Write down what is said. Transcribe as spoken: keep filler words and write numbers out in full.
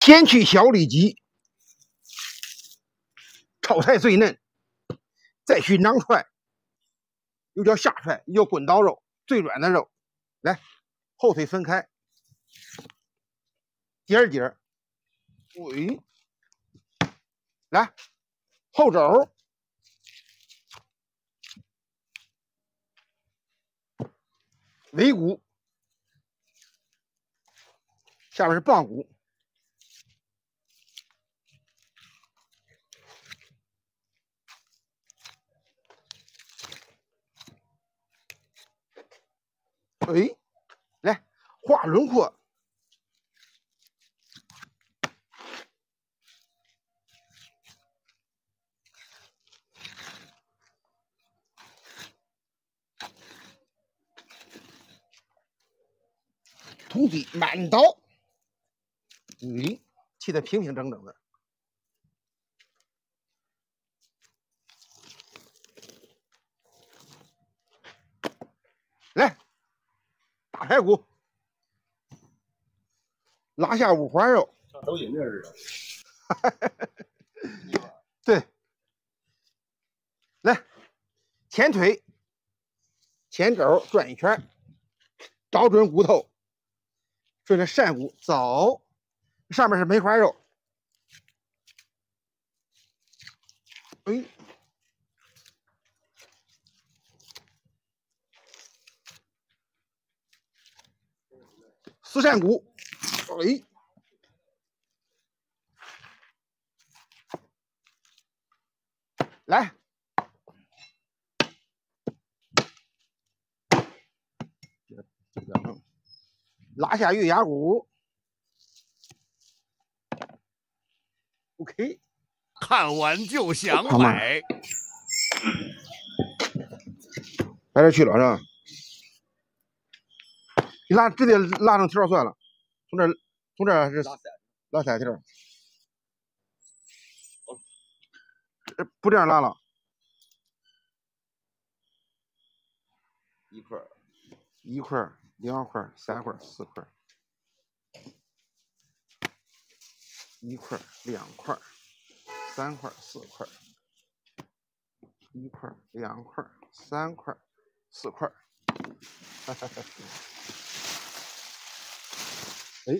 先去小里脊，炒菜最嫩；再去囊串，又叫下串，又叫滚刀肉，最软的肉。来，后腿分开，第二节，喂，来，后肘。 尾骨，下面是棒骨，哎，来画轮廓，徒弟满刀，咦、嗯，切得平平整整的。来，大排骨，拿下五花肉，像抖音那似的。对，来，前腿、前肘转一圈，找准骨头。 顺着扇骨走，上面是梅花肉，哎，丝扇骨，哎，来，拉下月牙骨 ，OK， 看完就想买，来这去了是吧？你拉这得拉上条算了，从这从这是拉彩条，不这样拉了，一块一块。 两块、三块、四块，一块、两块、三块、四块，一块、两块、三块、四块。哎，